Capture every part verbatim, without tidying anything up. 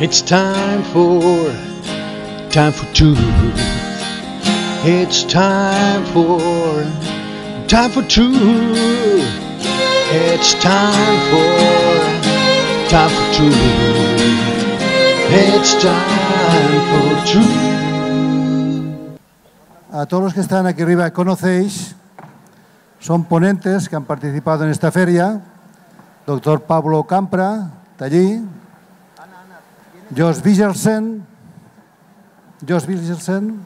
It's time for, time for truth. It's time for, time for truth. It's time for, time for truth. It's time for truth. A todos los que están aquí arriba conocéis, son ponentes que han participado en esta feria. Doctor Pablo Campra, está allí. Josh Bigelsen, Josh Bigelsen,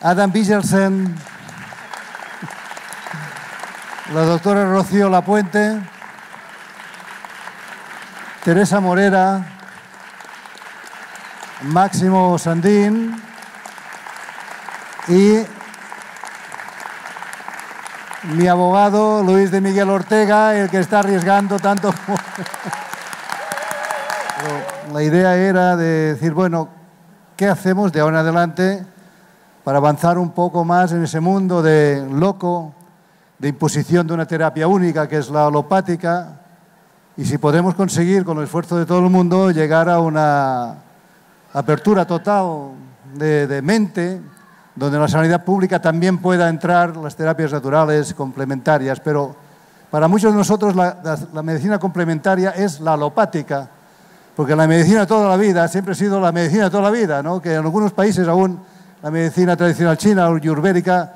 Adam Bigelsen, la doctora Rocío Lapuente, Teresa Morera, Máximo Sandín y mi abogado Luis de Miguel Ortega, el que está arriesgando tanto. La idea era de decir, bueno, ¿qué hacemos de ahora en adelante para avanzar un poco más en ese mundo de loco, de imposición de una terapia única que es la alopática? Y si podemos conseguir, con el esfuerzo de todo el mundo, llegar a una apertura total de, de mente, donde en la sanidad pública también pueda entrar las terapias naturales complementarias. Pero para muchos de nosotros la, la, la medicina complementaria es la alopática. Porque la medicina toda la vida siempre ha sido la medicina toda la vida, ¿no? Que en algunos países aún la medicina tradicional china o ayurvédica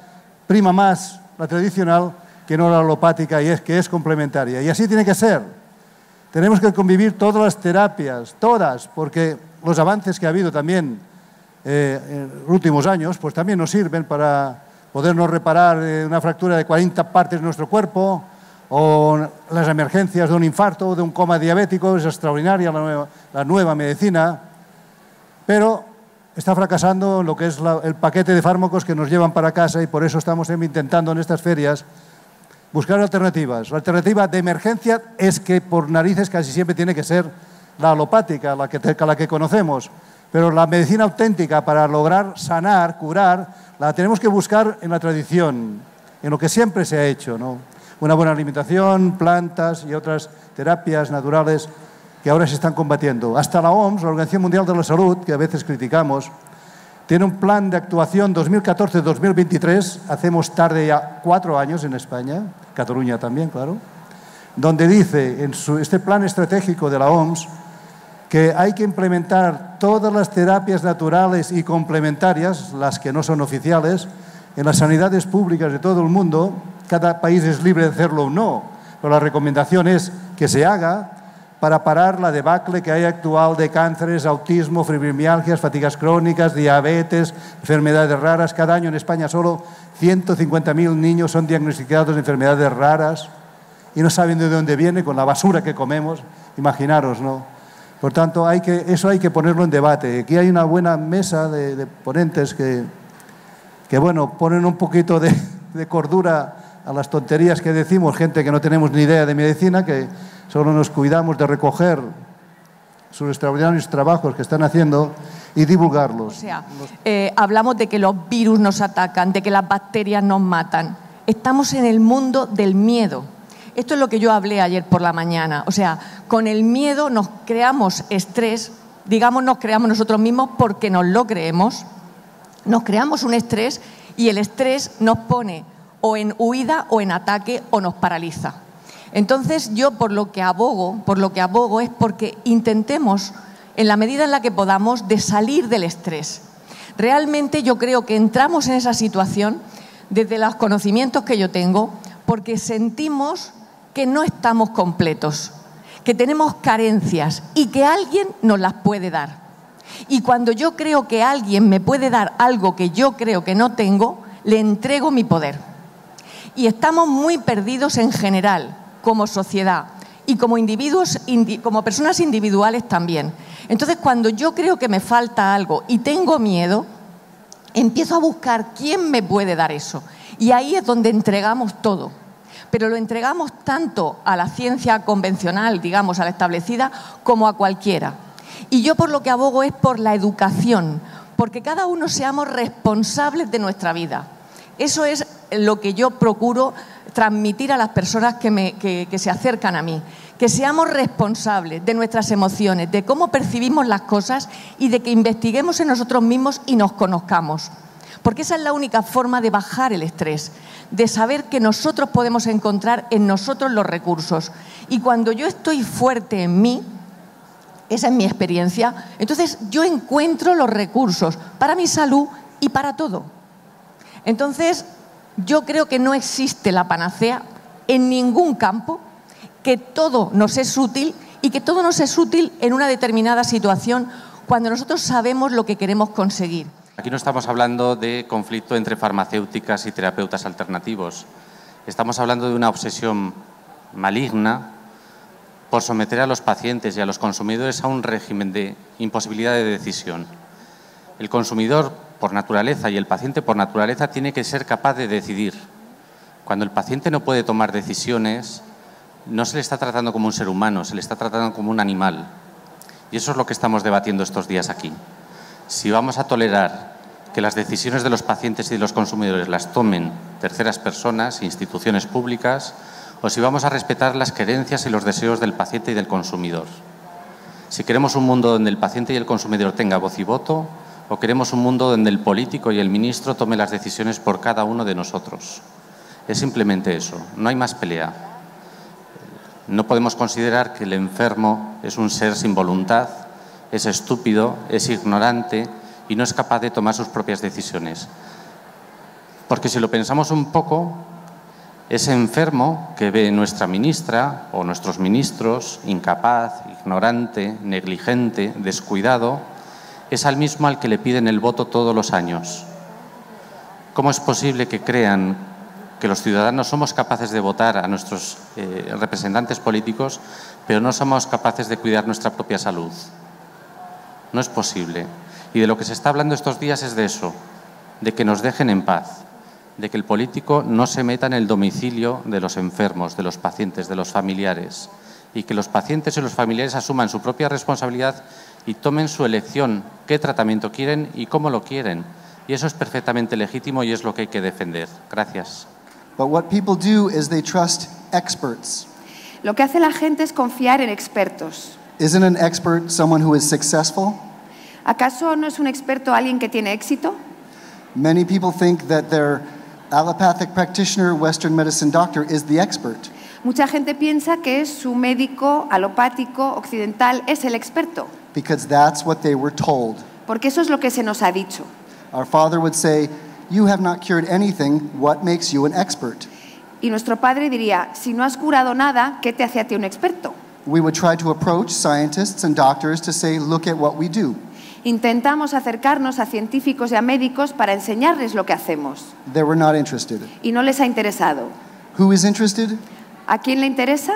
prima más la tradicional que no la alopática, y es que es complementaria. Y así tiene que ser. Tenemos que convivir todas las terapias, todas, porque los avances que ha habido también eh, en los últimos años, pues también nos sirven para podernos reparar eh, una fractura de cuarenta partes de nuestro cuerpo, o las emergencias de un infarto o de un coma diabético. Es extraordinaria la nueva, la nueva medicina, pero está fracasando lo que es la, el paquete de fármacos que nos llevan para casa, y por eso estamos intentando en estas ferias buscar alternativas. La alternativa de emergencia es que por narices casi siempre tiene que ser la alopática, la que, la que conocemos, pero la medicina auténtica para lograr sanar, curar, la tenemos que buscar en la tradición, en lo que siempre se ha hecho, ¿no? Una buena alimentación, plantas y otras terapias naturales que ahora se están combatiendo. Hasta la O M S, la Organización Mundial de la Salud, que a veces criticamos, tiene un plan de actuación dos mil catorce a dos mil veintitrés, hacemos tarde ya cuatro años en España, Cataluña también, claro, donde dice en su, este plan estratégico de la O M S que hay que implementar todas las terapias naturales y complementarias, las que no son oficiales, en las sanidades públicas de todo el mundo. Cada país es libre de hacerlo o no, pero la recomendación es que se haga para parar la debacle que hay actual de cánceres, autismo, fibromialgias, fatigas crónicas, diabetes, enfermedades raras. Cada año en España solo ciento cincuenta mil niños son diagnosticados de enfermedades raras y no saben de dónde viene, con la basura que comemos. Imaginaros, ¿no? Por tanto, hay que, eso hay que ponerlo en debate. Aquí hay una buena mesa de, de ponentes que, que, bueno, ponen un poquito de, de cordura a las tonterías que decimos, gente que no tenemos ni idea de medicina, que solo nos cuidamos de recoger sus extraordinarios trabajos que están haciendo y divulgarlos. O sea, eh, hablamos de que los virus nos atacan, de que las bacterias nos matan. Estamos en el mundo del miedo. Esto es lo que yo hablé ayer por la mañana. O sea, con el miedo nos creamos estrés, digamos, nos creamos nosotros mismos porque nos lo creemos, nos creamos un estrés y el estrés nos pone o en huida o en ataque o nos paraliza. Entonces yo por lo que abogo, por lo que abogo es porque intentemos en la medida en la que podamos de salir del estrés. Realmente yo creo que entramos en esa situación desde los conocimientos que yo tengo porque sentimos que no estamos completos, que tenemos carencias y que alguien nos las puede dar. Y cuando yo creo que alguien me puede dar algo que yo creo que no tengo, le entrego mi poder. Y estamos muy perdidos en general, como sociedad y como individuos, indi- como personas individuales también. Entonces, cuando yo creo que me falta algo y tengo miedo, empiezo a buscar quién me puede dar eso. Y ahí es donde entregamos todo. Pero lo entregamos tanto a la ciencia convencional, digamos, a la establecida, como a cualquiera. Y yo por lo que abogo es por la educación, porque cada uno seamos responsables de nuestra vida. Eso es lo que yo procuro transmitir a las personas que, me, que, que se acercan a mí. que seamos responsables de nuestras emociones, de cómo percibimos las cosas y de que investiguemos en nosotros mismos y nos conozcamos. Porque esa es la única forma de bajar el estrés, de saber que nosotros podemos encontrar en nosotros los recursos. Y cuando yo estoy fuerte en mí, esa es mi experiencia, entonces yo encuentro los recursos para mi salud y para todo. Entonces, yo creo que no existe la panacea en ningún campo, que todo nos es útil y que todo nos es útil en una determinada situación cuando nosotros sabemos lo que queremos conseguir. Aquí no estamos hablando de conflicto entre farmacéuticas y terapeutas alternativos. Estamos hablando de una obsesión maligna por someter a los pacientes y a los consumidores a un régimen de imposibilidad de decisión. El consumidor, por naturaleza, y el paciente, por naturaleza, tiene que ser capaz de decidir. Cuando el paciente no puede tomar decisiones, no se le está tratando como un ser humano, se le está tratando como un animal. Y eso es lo que estamos debatiendo estos días aquí. Si vamos a tolerar que las decisiones de los pacientes y de los consumidores las tomen terceras personas, instituciones públicas, o si vamos a respetar las querencias y los deseos del paciente y del consumidor. Si queremos un mundo donde el paciente y el consumidor tenga voz y voto, o queremos un mundo donde el político y el ministro tomen las decisiones por cada uno de nosotros. Es simplemente eso, no hay más pelea. No podemos considerar que el enfermo es un ser sin voluntad, es estúpido, es ignorante y no es capaz de tomar sus propias decisiones. Porque si lo pensamos un poco, ese enfermo que ve nuestra ministra o nuestros ministros incapaz, ignorante, negligente, descuidado, es al mismo al que le piden el voto todos los años. ¿Cómo es posible que crean que los ciudadanos somos capaces de votar a nuestros eh, representantes políticos, pero no somos capaces de cuidar nuestra propia salud? No es posible. Y de lo que se está hablando estos días es de eso, de que nos dejen en paz, de que el político no se meta en el domicilio de los enfermos, de los pacientes, de los familiares, y que los pacientes y los familiares asuman su propia responsabilidad y tomen su elección, qué tratamiento quieren y cómo lo quieren. Y eso es perfectamente legítimo y es lo que hay que defender. Gracias. But what people do is they trust experts. Lo que hace la gente es confiar en expertos. Isn't an expert someone who is successful? ¿Acaso no es un experto alguien que tiene éxito? Many people think that their allopathic practitioner, Western medicine doctor, is the expert. Mucha gente piensa que su médico alopático occidental es el experto. Because that's what they were told. Porque eso es lo que se nos ha dicho. Our father would say, "You have not cured anything. What makes you an expert?" Y nuestro padre diría, si no has curado nada, ¿qué te hace a ti un experto? We would try to approach scientists and doctors to say, look at what we do. Intentamos acercarnos a científicos y a médicos para enseñarles lo que hacemos. They were not interested. Y no les ha interesado. Who is interested? ¿A quién le interesa?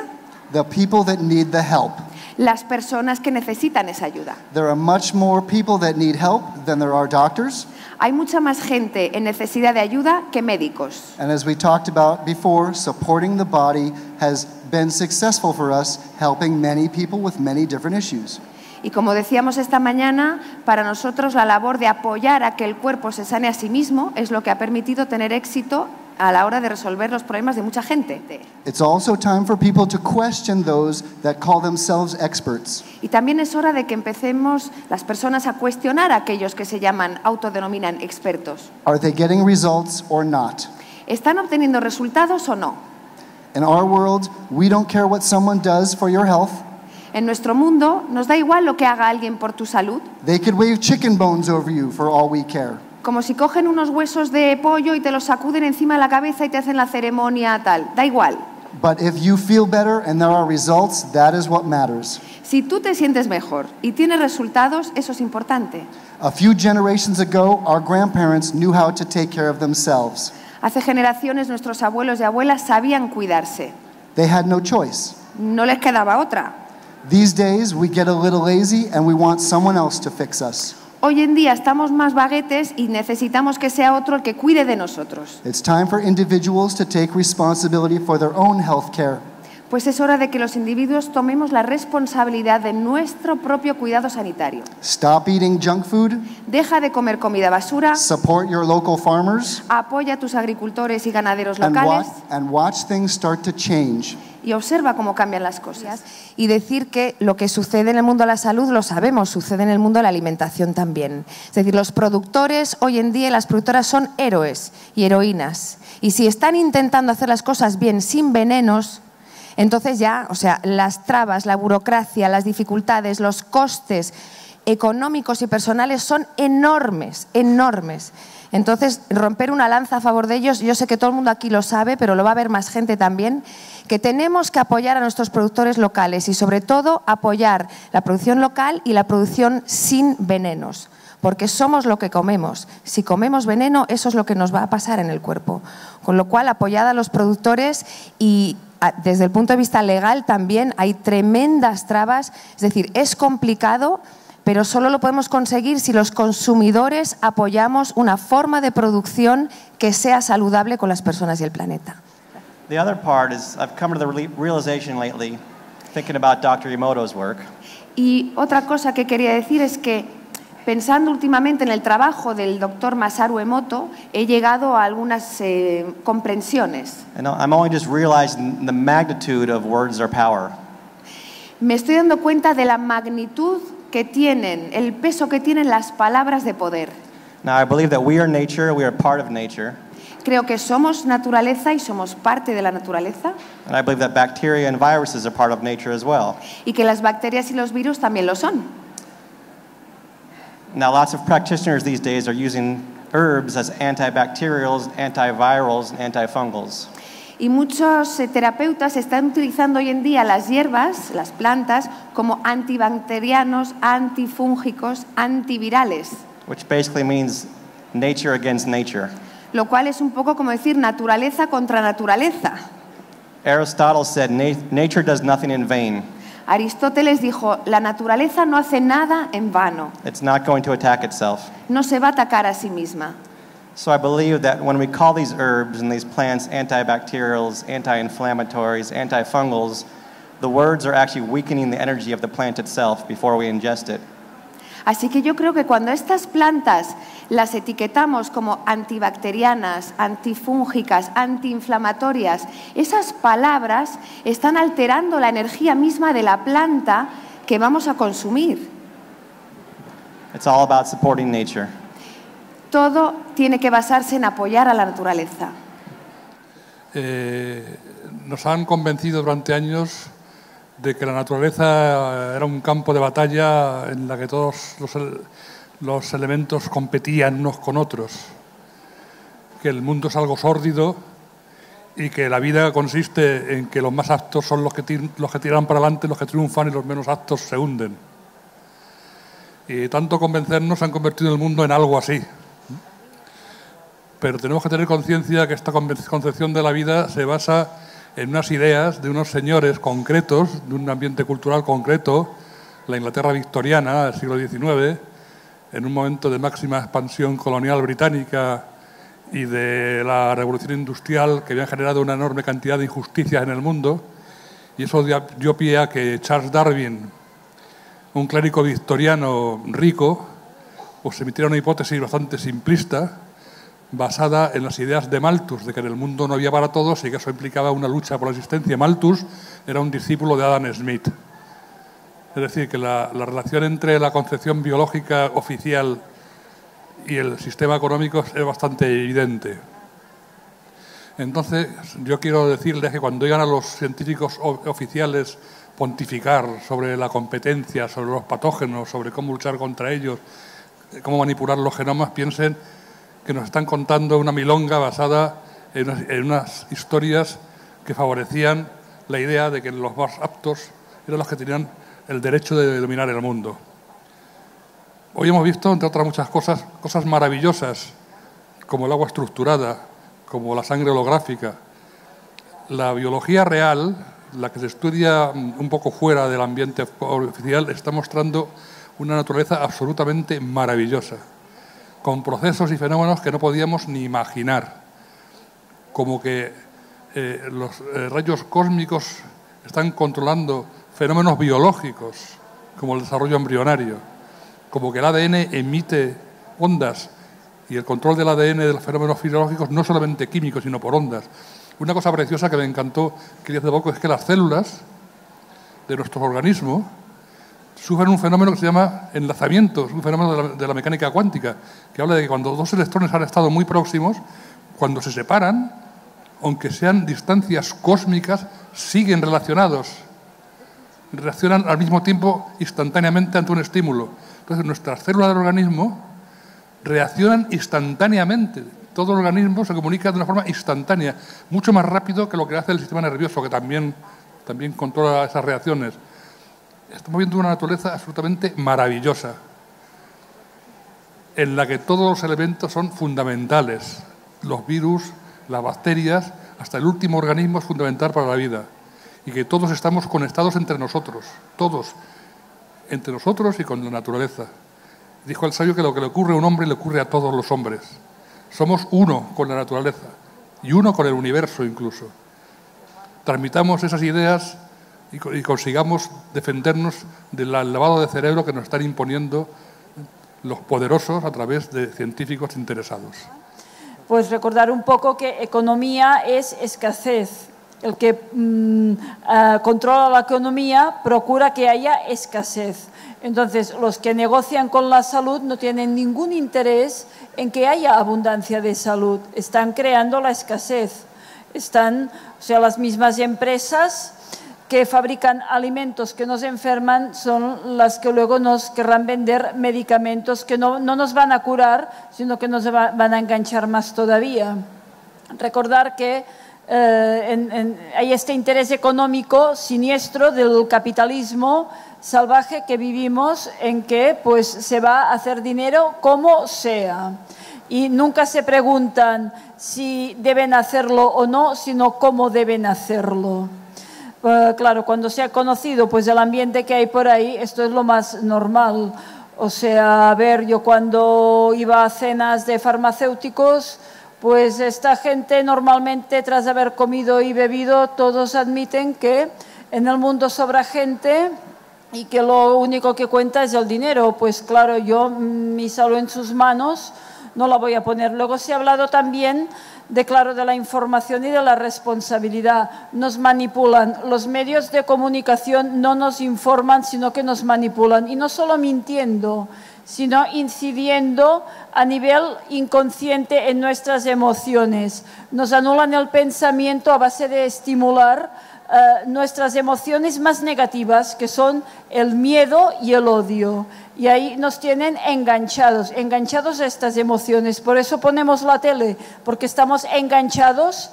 The people that need the help. Las personas que necesitan esa ayuda. There are much more people that need help than there are doctors. Hay mucha más gente en necesidad de ayuda que médicos. And as we talked about before, supporting the body has been successful for us, helping many people with many different issues. Y como decíamos esta mañana, para nosotros la labor de apoyar a que el cuerpo se sane a sí mismo es lo que ha permitido tener éxito a la hora de resolver los problemas de mucha gente. It's also time for people to question those that call themselves experts. Y también es hora de que empecemos las personas a cuestionar a aquellos que se llaman, autodenominan expertos. Are they getting results or not? ¿Están obteniendo resultados o no? In our world, we don't care what someone does for your health. En nuestro mundo nos da igual lo que haga alguien por tu salud. They could wave chicken bones over you for all we care. Como si cogen unos huesos de pollo y te los sacuden encima de la cabeza y te hacen la ceremonia tal, da igual. But if you feel better and there are results, that is what matters. Si tú te sientes mejor y tienes resultados, eso es importante. A few generations ago, our grandparents knew how to take care of themselves. Hace generaciones nuestros abuelos y abuelas sabían cuidarse. They had no choice. No les quedaba otra. These days we get a little lazy and we want someone else to fix us. Hoy en día estamos más vaguetes y necesitamos que sea otro el que cuide de nosotros. It's time for individuals to take responsibility for their own health care. Pues es hora de que los individuos tomemos la responsabilidad de nuestro propio cuidado sanitario. Stop eating junk food. Deja de comer comida basura. Support your local farmers. Apoya a tus agricultores y ganaderos locales. And watch, and watch things start to change. y observa cómo cambian las cosas. Y decir que lo que sucede en el mundo de la salud, lo sabemos, sucede en el mundo de la alimentación también. Es decir, los productores hoy en día, las productoras son héroes y heroínas. Y si están intentando hacer las cosas bien, sin venenos, entonces ya, o sea, las trabas, la burocracia, las dificultades, los costes económicos y personales son enormes, enormes. Entonces, romper una lanza a favor de ellos, yo sé que todo el mundo aquí lo sabe, pero lo va a ver más gente también, que tenemos que apoyar a nuestros productores locales y sobre todo apoyar la producción local y la producción sin venenos, porque somos lo que comemos. Si comemos veneno, eso es lo que nos va a pasar en el cuerpo. Con lo cual, apoyad a los productores y desde el punto de vista legal también hay tremendas trabas, es decir, es complicado, pero solo lo podemos conseguir si los consumidores apoyamos una forma de producción que sea saludable con las personas y el planeta. The other part is I've come to the realization lately thinking about doctor Emoto's work. Y otra cosa que quería decir es que pensando últimamente en el trabajo del doctor Masaru Emoto, he llegado a algunas eh, comprensiones. And I'm only just realizing the magnitude of words are power. Me estoy dando cuenta de la magnitud que tienen, el peso que tienen las palabras de poder. Now, I believe that we are nature, we are part of nature. Creo que somos naturaleza y somos parte de la naturaleza. And I believe that bacteria and viruses are part of nature as well. Y que las bacterias y los virus también lo son. Now, lots of practitioners these days are using herbs as antibacterials, antivirals, and antifungals. Y muchos eh, terapeutas están utilizando hoy en día las hierbas, las plantas, como antibacterianos, antifúngicos, antivirales. Which basically means nature against nature. Lo cual es un poco como decir naturaleza contra naturaleza. Aristotle said, nature does nothing in vain. Aristóteles dijo, la naturaleza no hace nada en vano. It's not going to attack itself. No se va a atacar a sí misma. So I believe that when we call these herbs and these plants antibacterials, anti-inflammatories, antifungals, the words are actually weakening the energy of the plant itself before we ingest it. Así que yo creo que cuando estas plantas las etiquetamos como antibacterianas, antifúngicas, antiinflamatorias, esas palabras están alterando la energía misma de la planta que vamos a consumir. It's all about supporting nature. Todo tiene que basarse en apoyar a la naturaleza. Eh, nos han convencido durante años de que la naturaleza era un campo de batalla en la que todos los, los elementos competían unos con otros, que el mundo es algo sórdido y que la vida consiste en que los más aptos son los que, los que tiran para adelante, los que triunfan y los menos aptos se hunden. Y tanto convencernos han convertido el mundo en algo así. Pero tenemos que tener conciencia que esta concepción de la vida se basa en unas ideas de unos señores concretos, de un ambiente cultural concreto, la Inglaterra victoriana del siglo diecinueve, en un momento de máxima expansión colonial británica y de la revolución industrial que habían generado una enorme cantidad de injusticias en el mundo. Y eso dio pie a que Charles Darwin, un clérigo victoriano rico, pues emitiera una hipótesis bastante simplista, basada en las ideas de Malthus, de que en el mundo no había para todos y que eso implicaba una lucha por la existencia. Malthus era un discípulo de Adam Smith. Es decir, que la, la relación entre la concepción biológica oficial y el sistema económico es bastante evidente. Entonces, yo quiero decirles que cuando oigan a los científicos oficiales pontificar sobre la competencia, sobre los patógenos, sobre cómo luchar contra ellos, cómo manipular los genomas, piensen que nos están contando una milonga basada en unas historias que favorecían la idea de que los más aptos eran los que tenían el derecho de dominar el mundo. Hoy hemos visto, entre otras muchas cosas, cosas maravillosas, como el agua estructurada, como la sangre holográfica. La biología real, la que se estudia un poco fuera del ambiente oficial, está mostrando una naturaleza absolutamente maravillosa, con procesos y fenómenos que no podíamos ni imaginar, como que eh, los eh, rayos cósmicos están controlando fenómenos biológicos, como el desarrollo embrionario, como que el A D N emite ondas y el control del A D N de los fenómenos fisiológicos no solamente químicos, sino por ondas. Una cosa preciosa que me encantó que dije hace poco es que las células de nuestro organismo sufren un fenómeno que se llama enlazamientos, un fenómeno de la, de la mecánica cuántica, que habla de que cuando dos electrones han estado muy próximos, cuando se separan, aunque sean distancias cósmicas, siguen relacionados, reaccionan al mismo tiempo instantáneamente ante un estímulo. Entonces, nuestras células del organismo reaccionan instantáneamente. Todo el organismo se comunica de una forma instantánea, mucho más rápido que lo que hace el sistema nervioso, que también, también controla esas reacciones. Estamos viendo una naturaleza absolutamente maravillosa, en la que todos los elementos son fundamentales. Los virus, las bacterias, hasta el último organismo es fundamental para la vida. Y que todos estamos conectados entre nosotros, todos, entre nosotros y con la naturaleza. Dijo el sabio que lo que le ocurre a un hombre le ocurre a todos los hombres. Somos uno con la naturaleza y uno con el universo incluso. Transmitamos esas ideas y consigamos defendernos del lavado de cerebro que nos están imponiendo los poderosos a través de científicos interesados. Pues recordar un poco que economía es escasez. El que mmm, uh, controla la economía procura que haya escasez. Entonces, los que negocian con la salud no tienen ningún interés en que haya abundancia de salud. Están creando la escasez. Están, o sea, las mismas empresas que fabrican alimentos que nos enferman son las que luego nos querrán vender medicamentos que no, no nos van a curar, sino que nos va, van a enganchar más todavía. Recordar que Eh, en, en, hay este interés económico siniestro del capitalismo salvaje que vivimos, en que pues se va a hacer dinero como sea y nunca se preguntan si deben hacerlo o no, sino cómo deben hacerlo. Eh, claro, cuando se ha conocido pues el ambiente que hay por ahí, esto es lo más normal. O sea, a ver, yo cuando iba a cenas de farmacéuticos, pues esta gente normalmente, tras haber comido y bebido, todos admiten que en el mundo sobra gente y que lo único que cuenta es el dinero. Pues claro, yo mi salud en sus manos no la voy a poner. Luego se ha hablado también de, claro, de la información y de la responsabilidad. Nos manipulan. Los medios de comunicación no nos informan, sino que nos manipulan. Y no solo mintiendo, sino incidiendo a nivel inconsciente en nuestras emociones. Nos anulan el pensamiento a base de estimular eh, nuestras emociones más negativas, que son el miedo y el odio. Y ahí nos tienen enganchados, enganchados a estas emociones. Por eso ponemos la tele, porque estamos enganchados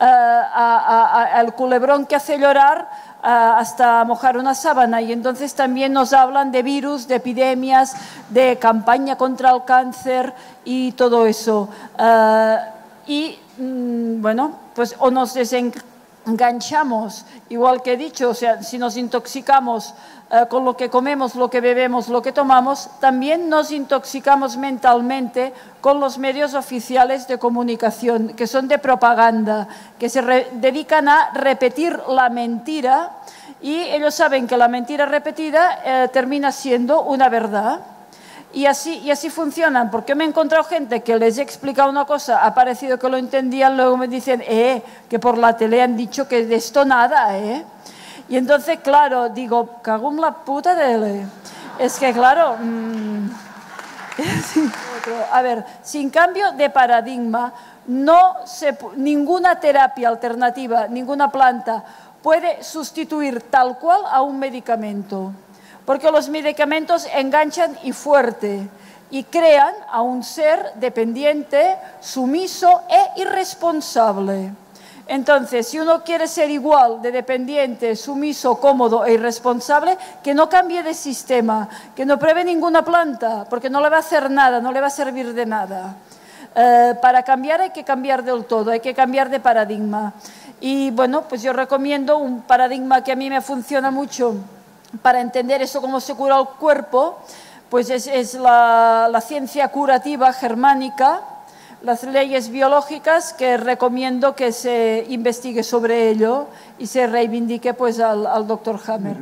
eh, a, a, a el culebrón que hace llorar, hasta mojar una sábana. Y entonces también nos hablan de virus, de epidemias, de campaña contra el cáncer y todo eso. Uh, y mm, bueno, pues o nos desenganchamos, igual que he dicho, o sea, si nos intoxicamos uh, con lo que comemos, lo que bebemos, lo que tomamos, también nos intoxicamos mentalmente con los medios oficiales de comunicación, que son de propaganda, que se dedican a repetir la mentira, y ellos saben que la mentira repetida eh, termina siendo una verdad. Y así, y así funcionan, porque me he encontrado gente que les he explicado una cosa, ha parecido que lo entendían, luego me dicen eh, que por la tele han dicho que de esto nada, eh. Y entonces, claro, digo, cago en la puta tele. Es que, claro... Mmm... A ver, sin cambio de paradigma, no se, ninguna terapia alternativa, ninguna planta puede sustituir tal cual a un medicamento, porque los medicamentos enganchan y fuerte y crean a un ser dependiente, sumiso e irresponsable. Entonces, si uno quiere ser igual de dependiente, sumiso, cómodo e irresponsable, que no cambie de sistema, que no pruebe ninguna planta, porque no le va a hacer nada, no le va a servir de nada. Eh, para cambiar hay que cambiar del todo, hay que cambiar de paradigma. Y bueno, pues yo recomiendo un paradigma que a mí me funciona mucho para entender eso, cómo se cura el cuerpo, pues es, es la, la ciencia curativa germánica, las leyes biológicas, que recomiendo que se investigue sobre ello y se reivindique pues al, al doctor Hammer.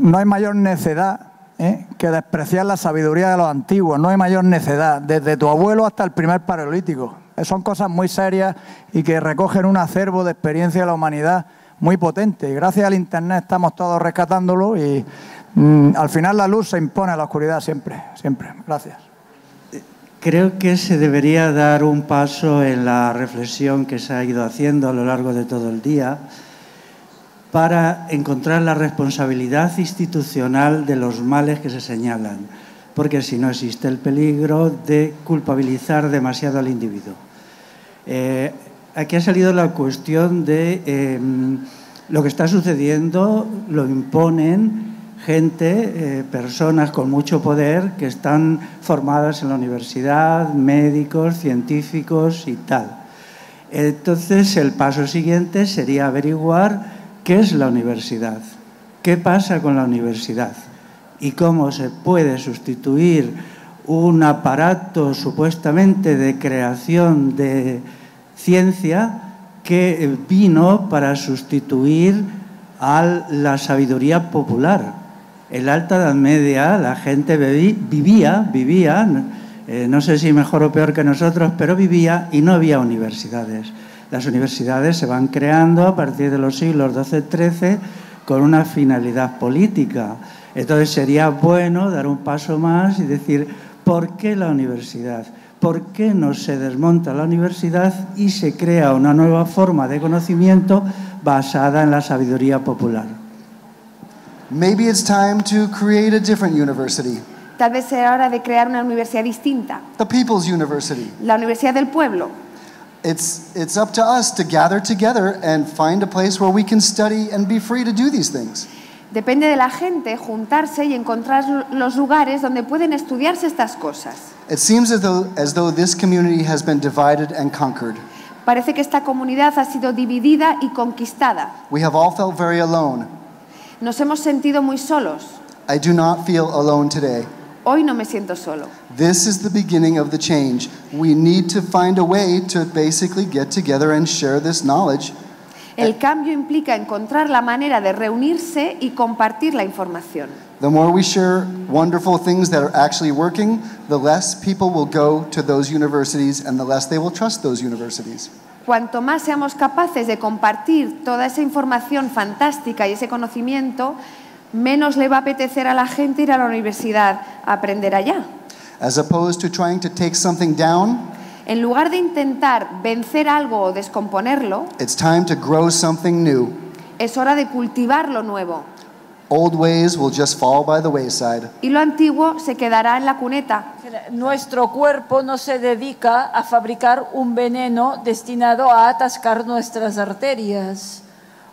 No hay mayor necedad ¿eh? que despreciar la sabiduría de los antiguos, no hay mayor necedad, desde tu abuelo hasta el primer paralítico. son cosas muy serias y que recogen un acervo de experiencia de la humanidad muy potente. Y gracias al Internet estamos todos rescatándolo y mmm, al final la luz se impone a la oscuridad siempre, siempre. Gracias. Creo que se debería dar un paso en la reflexión que se ha ido haciendo a lo largo de todo el día para encontrar la responsabilidad institucional de los males que se señalan, porque si no existe el peligro de culpabilizar demasiado al individuo. Eh, aquí ha salido la cuestión de eh, lo que está sucediendo, lo imponen gente, eh, personas con mucho poder que están formadas en la universidad, médicos, científicos y tal. Entonces, el paso siguiente sería averiguar qué es la universidad, qué pasa con la universidad y cómo se puede sustituir un aparato supuestamente de creación de ciencia que vino para sustituir a la sabiduría popular. En la Alta Edad Media la gente vivía, vivía, eh, no sé si mejor o peor que nosotros, pero vivía y no había universidades. Las universidades se van creando a partir de los siglos doce y trece con una finalidad política. Entonces sería bueno dar un paso más y decir, ¿por qué la universidad? ¿Por qué no se desmonta la universidad y se crea una nueva forma de conocimiento basada en la sabiduría popular? Maybe it's time to create a different university. Tal vez sea hora de crear una universidad distinta. The People's University. La Universidad del Pueblo. It's, it's up to us to gather together and find a place where we can study and be free to do these things. Depende de la gente juntarse y encontrar los lugares donde pueden estudiarse estas cosas. It seems as though, as though this community has been divided and conquered. Parece que esta comunidad ha sido dividida y conquistada. We have all felt very alone. Nos hemos sentido muy solos. I do not feel alone today. Hoy no me siento solo. This is the beginning of the change. We need to find a way to basically get together and share this knowledge. El cambio implica encontrar la manera de reunirse y compartir la información. The more we share wonderful things that are actually working, the less people will go to those universities and the less they will trust those universities. Cuanto más seamos capaces de compartir toda esa información fantástica y ese conocimiento, menos le va a apetecer a la gente ir a la universidad a aprender allá. As opposed to trying to take something down, en lugar de intentar vencer algo o descomponerlo, it's time to grow something new. Es hora de cultivar lo nuevo. Old ways will just fall by the wayside. Y lo antiguo se quedará en la cuneta. Nuestro cuerpo no se dedica a fabricar un veneno destinado a atascar nuestras arterias.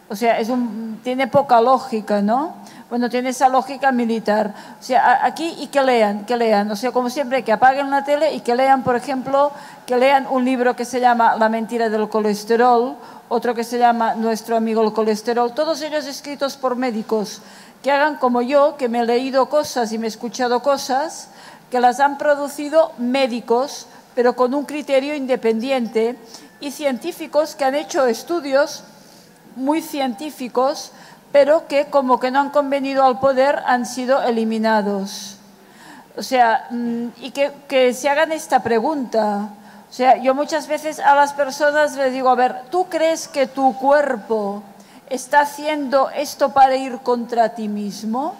O sea, es un, tiene poca lógica, ¿no? Bueno, tiene esa lógica militar. O sea, aquí y que lean, que lean. O sea, como siempre, que apaguen la tele y que lean, por ejemplo, que lean un libro que se llama La mentira del colesterol, otro que se llama Nuestro amigo el colesterol, todos ellos escritos por médicos, que hagan como yo, que me he leído cosas y me he escuchado cosas, que las han producido médicos, pero con un criterio independiente, y científicos que han hecho estudios muy científicos, pero que como que no han convenido al poder han sido eliminados. O sea, y que, que se hagan esta pregunta. O sea, yo muchas veces a las personas les digo, a ver, ¿tú crees que tu cuerpo está haciendo esto para ir contra ti mismo?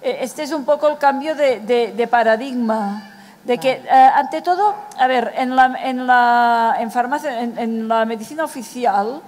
Este es un poco el cambio de, de, de paradigma. De que, eh, ante todo, a ver, en la, en la, en farmacia, en, en la medicina oficial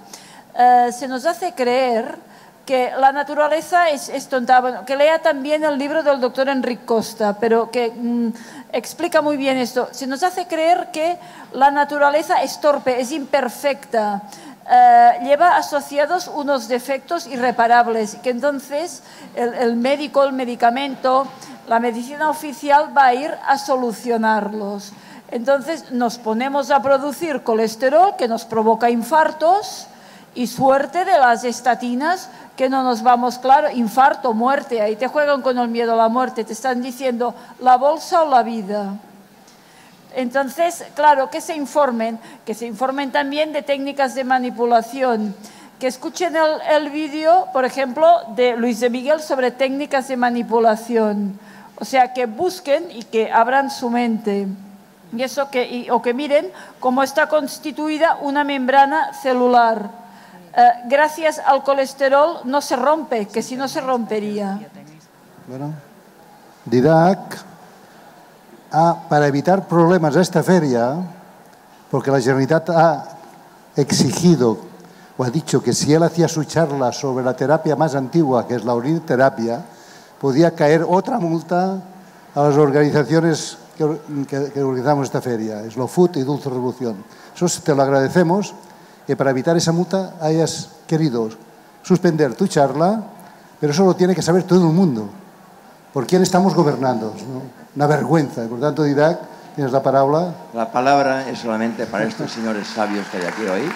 eh, se nos hace creer que la naturaleza es, es tonta. Bueno, que lea también el libro del doctor Enric Costa, pero que mmm, explica muy bien esto. Se nos hace creer que la naturaleza es torpe, es imperfecta, eh, lleva asociados unos defectos irreparables, que entonces el, el médico, el medicamento, la medicina oficial va a ir a solucionarlos. Entonces nos ponemos a producir colesterol que nos provoca infartos y suerte de las estatinas, que no nos vamos, claro, infarto, muerte, ahí te juegan con el miedo a la muerte, te están diciendo la bolsa o la vida. Entonces, claro, que se informen, que se informen también de técnicas de manipulación, que escuchen el, el vídeo, por ejemplo, de Luis de Miguel sobre técnicas de manipulación, o sea, que busquen y que abran su mente. Y eso que, y, o que miren cómo está constituida una membrana celular. Eh, gracias al colesterol no se rompe, que si no se rompería. Bueno, Didac, ah, para evitar problemas esta feria, porque la Generalitat ha exigido o ha dicho que si él hacía su charla sobre la terapia más antigua, que es la orinoterapia, podía caer otra multa a las organizaciones que, que, que organizamos esta feria, Slow Food y Dulce Revolución. Eso te lo agradecemos, que para evitar esa multa hayas querido suspender tu charla, pero eso lo tiene que saber todo el mundo, por quién estamos gobernando, ¿no? Una vergüenza. Por tanto, Didac, tienes la palabra. La palabra es solamente para estos señores sabios que hay aquí hoy.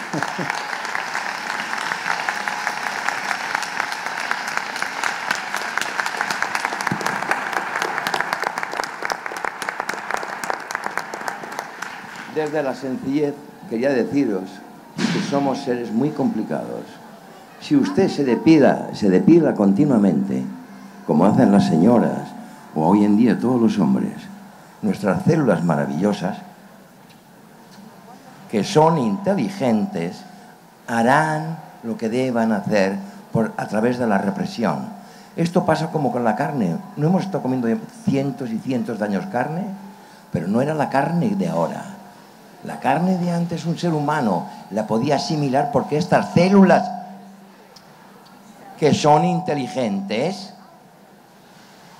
Desde la sencillez quería deciros que somos seres muy complicados. Si usted se depila, se depila continuamente, como hacen las señoras o hoy en día todos los hombres, nuestras células maravillosas, que son inteligentes, harán lo que deban hacer por, a través de la represión. Esto pasa como con la carne. No hemos estado comiendo cientos y cientos de años carne, pero no era la carne de ahora. La carne de antes un ser humano la podía asimilar porque estas células que son inteligentes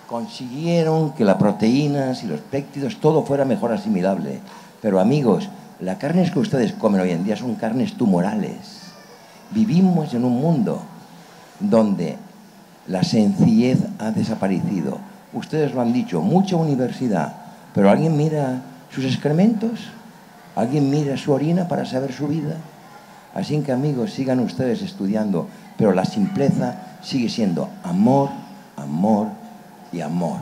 consiguieron que las proteínas y los péptidos todo fuera mejor asimilable. Pero amigos, las carnes que ustedes comen hoy en día son carnes tumorales. Vivimos en un mundo donde la sencillez ha desaparecido. Ustedes lo han dicho, mucha universidad, pero ¿alguien mira sus excrementos? ¿Alguien mira su orina para saber su vida? Así que, amigos, sigan ustedes estudiando, pero la simpleza sigue siendo amor, amor y amor.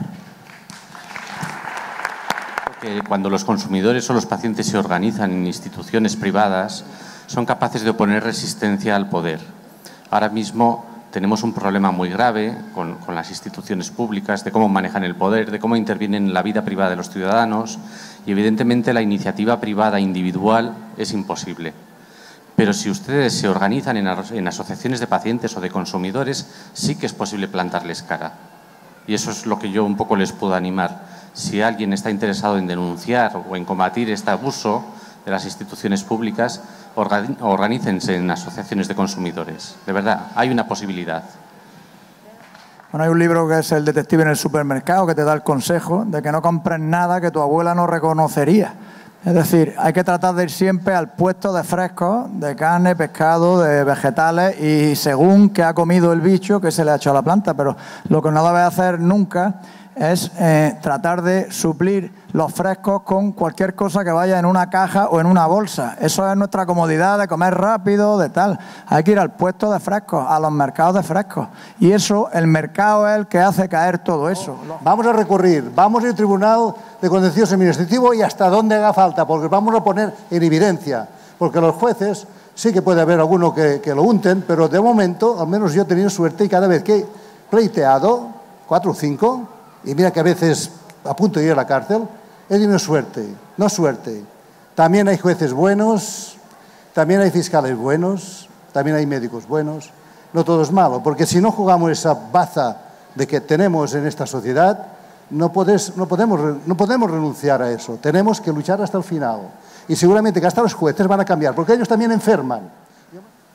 Porque cuando los consumidores o los pacientes se organizan en instituciones privadas, son capaces de oponer resistencia al poder. Ahora mismo tenemos un problema muy grave con, con las instituciones públicas, de cómo manejan el poder, de cómo intervienen en la vida privada de los ciudadanos, y evidentemente la iniciativa privada individual es imposible. Pero si ustedes se organizan en, aso en asociaciones de pacientes o de consumidores, sí que es posible plantarles cara. Y eso es lo que yo un poco les puedo animar. Si alguien está interesado en denunciar o en combatir este abuso de las instituciones públicas, organícense en asociaciones de consumidores. De verdad, hay una posibilidad. Bueno, hay un libro que es El detective en el supermercado, que te da el consejo de que no compres nada que tu abuela no reconocería. Es decir, hay que tratar de ir siempre al puesto de frescos, de carne, pescado, de vegetales y según que ha comido el bicho que se le ha hecho a la planta. Pero lo que no debe hacer nunca es eh, tratar de suplir los frescos con cualquier cosa que vaya en una caja o en una bolsa. Eso es nuestra comodidad de comer rápido, de tal. Hay que ir al puesto de frescos, a los mercados de frescos. Y eso, el mercado es el que hace caer todo eso. Vamos a recurrir, vamos al Tribunal de Contencioso Administrativo y hasta donde haga falta, porque vamos a poner en evidencia. Porque los jueces, sí que puede haber alguno que, que lo unten, pero de momento, al menos yo he tenido suerte y cada vez que he pleiteado, cuatro o cinco, y mira que a veces a punto de ir a la cárcel, he tenido suerte, no suerte. También hay jueces buenos, también hay fiscales buenos, también hay médicos buenos. No todo es malo, porque si no jugamos esa baza de que tenemos en esta sociedad, no, podés, no, podemos, no podemos renunciar a eso. Tenemos que luchar hasta el final. Y seguramente que hasta los jueces van a cambiar, porque ellos también enferman.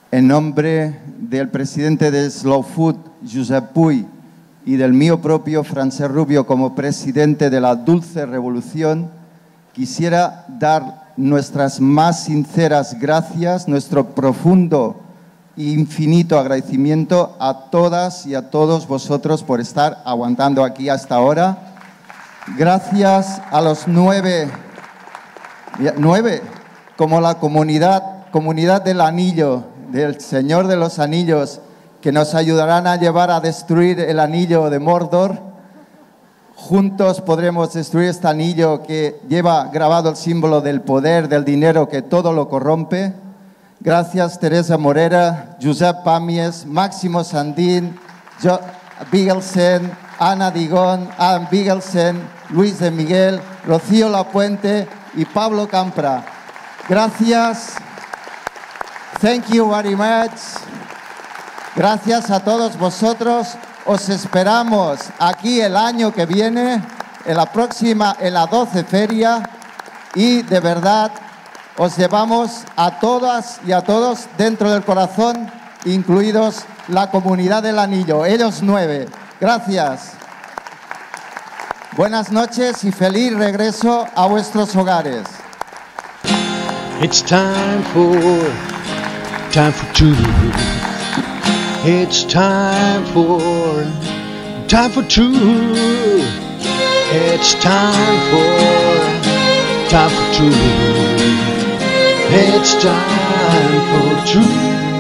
En nombre del presidente de Slow Food, Josep Puy, y del mío propio, Francés Rubio, como presidente de la Dulce Revolución, quisiera dar nuestras más sinceras gracias, nuestro profundo e infinito agradecimiento a todas y a todos vosotros por estar aguantando aquí hasta ahora. Gracias a los nueve, nueve como la comunidad, comunidad del Anillo, del Señor de los Anillos, que nos ayudarán a llevar a destruir el anillo de Mordor. Juntos podremos destruir este anillo que lleva grabado el símbolo del poder, del dinero, que todo lo corrompe. Gracias Teresa Morera, Josep Pamies, Máximo Sandín, Josh Bigelsen, Ana Digón, Adam Bigelsen, Luis de Miguel, Rocío Lapuente y Pablo Campra. Gracias. Thank you very much. Gracias a todos vosotros. Os esperamos aquí el año que viene, en la próxima, en la doce feria, y de verdad os llevamos a todas y a todos dentro del corazón, incluidos la Comunidad del Anillo, ellos nueve. Gracias. Buenas noches y feliz regreso a vuestros hogares. It's time for, time for two. It's time for, time for two. It's time for, time for two. It's time for two.